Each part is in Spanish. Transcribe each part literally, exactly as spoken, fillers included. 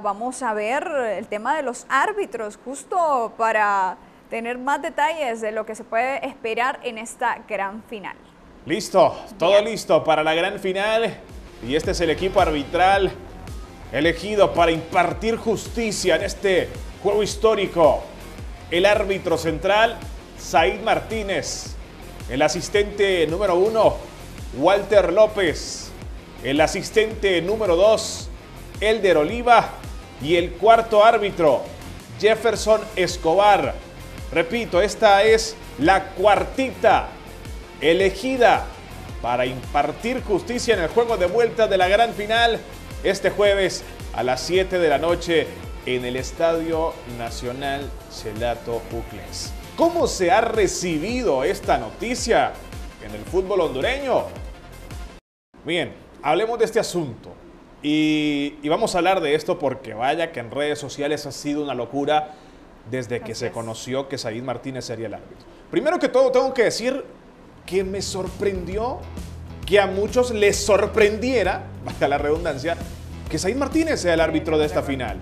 Vamos a ver el tema de los árbitros, justo para tener más detalles de lo que se puede esperar en esta gran final. Listo, todo Bien. listo para la gran final. Y este es el equipo arbitral elegido para impartir justicia en este juego histórico. El árbitro central, Said Martínez. El asistente número uno, Walter López. El asistente número dos, Hélder Oliva. Y el cuarto árbitro, Jefferson Escobar. Repito, esta es la cuartita elegida para impartir justicia en el juego de vuelta de la gran final este jueves a las siete de la noche en el Estadio Nacional Chelato Uclés. ¿Cómo se ha recibido esta noticia en el fútbol hondureño? Bien, hablemos de este asunto. Y, y vamos a hablar de esto porque vaya que en redes sociales ha sido una locura desde que se conoció que Said Martínez sería el árbitro. Primero que todo tengo que decir que me sorprendió, que a muchos les sorprendiera, valga la redundancia, que Said Martínez sea el árbitro de esta final.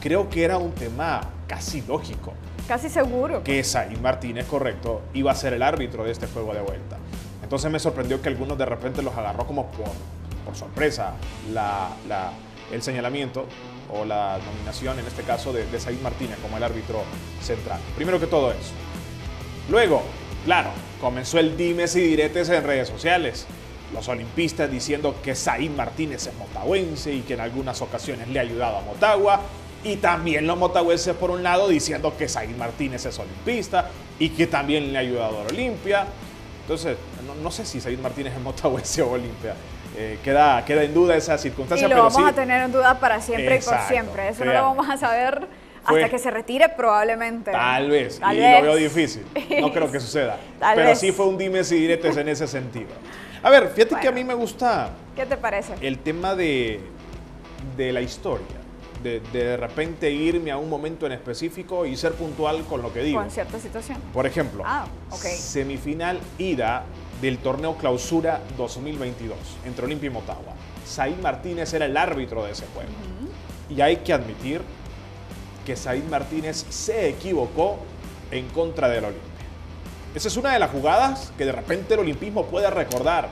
Creo que era un tema casi lógico. Casi seguro. Que Said Martínez, correcto, iba a ser el árbitro de este juego de vuelta. Entonces me sorprendió que algunos de repente los agarró como por... por sorpresa, la, la, el señalamiento o la nominación, en este caso, de, de Said Martínez como el árbitro central. Primero que todo eso. Luego, claro, comenzó el dimes y diretes en redes sociales. Los olimpistas diciendo que Said Martínez es motagüense y que en algunas ocasiones le ha ayudado a Motagua. Y también los motagüenses, por un lado, diciendo que Said Martínez es olimpista y que también le ha ayudado a Olimpia. Entonces, no, no sé si Said Martínez es motagüense o Olimpia. Eh, queda, queda en duda esa circunstancia. Y lo pero vamos sí. a tener en duda para siempre. Exacto, y por siempre. Eso no lo vamos a saber hasta Fue, que se retire probablemente. Tal vez, tal y vez. lo veo difícil. No creo que suceda. Tal pero vez. sí fue un dimes y diretes en ese sentido. A ver, fíjate bueno, que a mí me gusta... ¿Qué te parece? El tema de, de la historia. De, de de repente irme a un momento en específico y ser puntual con lo que digo. Con cierta situación. Por ejemplo, ah, okay. semifinal ida del torneo Clausura dos mil veintidós entre Olimpia y Motagua. Said Martínez era el árbitro de ese juego. Uh-huh. Y hay que admitir que Said Martínez se equivocó en contra del Olimpia. Esa es una de las jugadas que de repente el olimpismo puede recordar.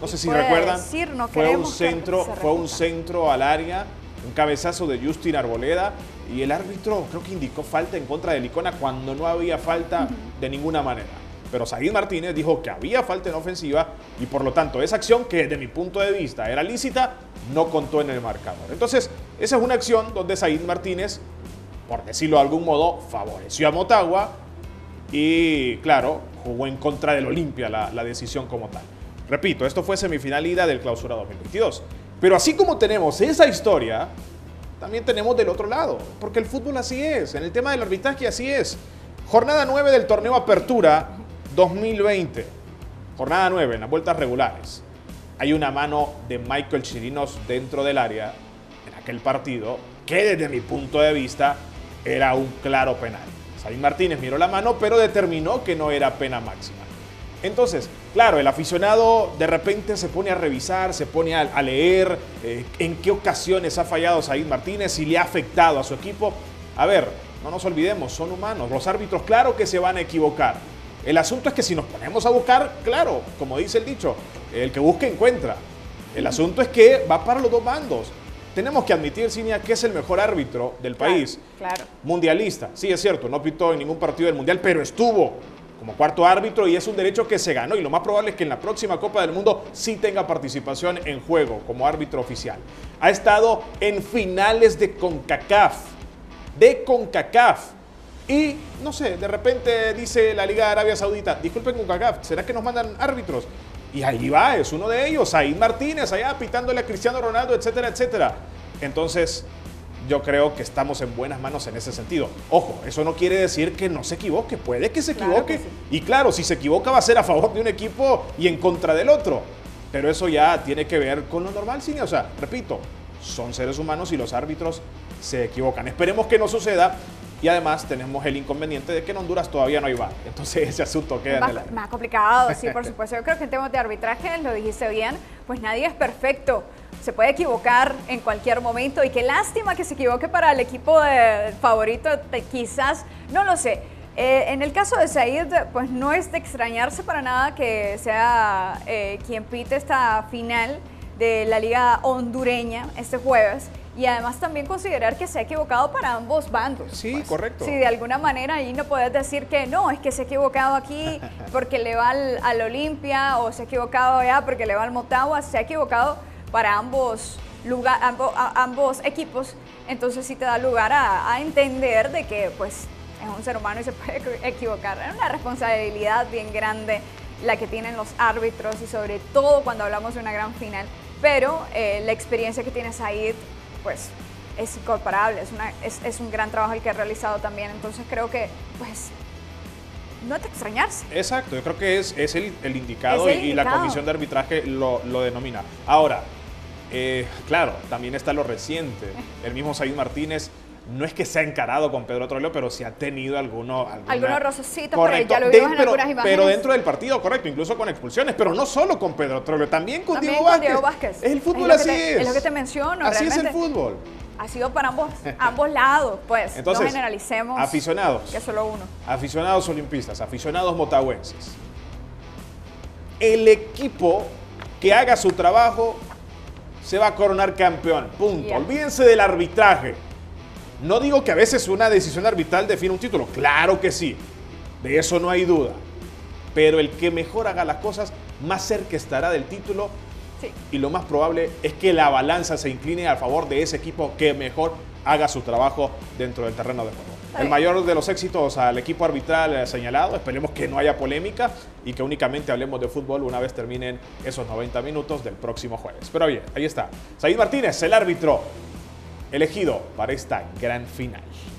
No sé si recuerdan, decir, no fue, un centro, fue un centro al área, un cabezazo de Justin Arboleda, y el árbitro creo que indicó falta en contra del Icona cuando no había falta uh-huh. de ninguna manera. Pero Said Martínez dijo que había falta en ofensiva y por lo tanto esa acción, que desde mi punto de vista era lícita, no contó en el marcador. Entonces, esa es una acción donde Said Martínez, por decirlo de algún modo, favoreció a Motagua y, claro, jugó en contra del Olimpia la, la decisión como tal. Repito, esto fue semifinal ida del Clausura dos mil veintidós. Pero así como tenemos esa historia, también tenemos del otro lado, porque el fútbol así es, en el tema del arbitraje así es. Jornada nueve del torneo Apertura dos mil veinte, jornada nueve, en las vueltas regulares. Hay una mano de Michael Chirinos dentro del área en aquel partido que desde mi punto de vista era un claro penal. Said Martínez miró la mano pero determinó que no era pena máxima. Entonces, claro, el aficionado de repente se pone a revisar, se pone a, a leer eh, en qué ocasiones ha fallado Said Martínez y le ha afectado a su equipo. A ver, no nos olvidemos, son humanos. Los árbitros, claro que se van a equivocar. El asunto es que si nos ponemos a buscar, claro, como dice el dicho, el que busca encuentra. El asunto es que va para los dos bandos. Tenemos que admitir, Cinia, que es el mejor árbitro del país. Claro, claro. Mundialista, sí, es cierto, no pitó en ningún partido del Mundial, pero estuvo como cuarto árbitro y es un derecho que se ganó. Y lo más probable es que en la próxima Copa del Mundo sí tenga participación en juego como árbitro oficial. Ha estado en finales de CONCACAF. De CONCACAF. Y, no sé, de repente dice la Liga de Arabia Saudita, disculpen CONCACAF, ¿será que nos mandan árbitros? Y ahí va, es uno de ellos, Said Martínez, allá pitándole a Cristiano Ronaldo, etcétera, etcétera. Entonces, yo creo que estamos en buenas manos en ese sentido. Ojo, eso no quiere decir que no se equivoque, puede que se equivoque. Claro que sí. Y claro, si se equivoca va a ser a favor de un equipo y en contra del otro. Pero eso ya tiene que ver con lo normal, sí, o sea, repito, son seres humanos y los árbitros se equivocan. Esperemos que no suceda. Y además tenemos el inconveniente de que en Honduras todavía no hay V A R. Entonces ese asunto queda más, en el aire. Más complicado, sí, por supuesto. Yo creo que en temas de arbitraje, lo dijiste bien, pues nadie es perfecto. se puede equivocar en cualquier momento y qué lástima que se equivoque para el equipo de, favorito, de, quizás, no lo sé. Eh, en el caso de Said, pues no es de extrañarse para nada que sea eh, quien pite esta final de la Liga Hondureña este jueves. Y además también considerar que se ha equivocado para ambos bandos. Sí, pues, correcto. Si de alguna manera ahí no puedes decir que no, es que se ha equivocado aquí porque le va al, al Olimpia, o se ha equivocado allá porque le va al Motagua, se ha equivocado para ambos, lugar, ambos, a, ambos equipos. Entonces sí te da lugar a, a entender de que pues es un ser humano y se puede equivocar. Es una responsabilidad bien grande la que tienen los árbitros, y sobre todo cuando hablamos de una gran final. Pero eh, la experiencia que tienes ahí pues es incomparable, es, una, es, es un gran trabajo el que ha realizado también, entonces creo que pues no es de extrañarse. Exacto, yo creo que es, es el, el indicado, es el y, indicado. Y la comisión de arbitraje lo, lo denomina. Ahora, eh, claro, también está lo reciente, el mismo Said Martínez. No es que se ha encarado con Pedro Troglio, pero sí ha tenido alguno, alguna, algunos rozocitos, correcto, pero ya lo vimos en algunas imágenes. Pero dentro del partido, correcto, incluso con expulsiones, pero no solo con Pedro Troglio, también con, también Diego, con Vázquez. Diego Vázquez. Es el fútbol, es así te, es. Es lo que te menciono. Así realmente es el fútbol. Ha sido para ambos, ambos lados, pues. Entonces, no generalicemos. Aficionados. Que solo uno. Aficionados olimpistas, aficionados motagüenses. El equipo que haga su trabajo se va a coronar campeón. Punto. Yeah. Olvídense del arbitraje. No digo que a veces una decisión arbitral define un título, claro que sí, de eso no hay duda, pero el que mejor haga las cosas, más cerca estará del título, sí. Y lo más probable es que la balanza se incline a favor de ese equipo que mejor haga su trabajo dentro del terreno de juego. El mayor de los éxitos al equipo arbitral señalado, esperemos que no haya polémica y que únicamente hablemos de fútbol una vez terminen esos noventa minutos del próximo jueves. Pero bien, ahí está, Said Martínez, el árbitro elegido para esta gran final.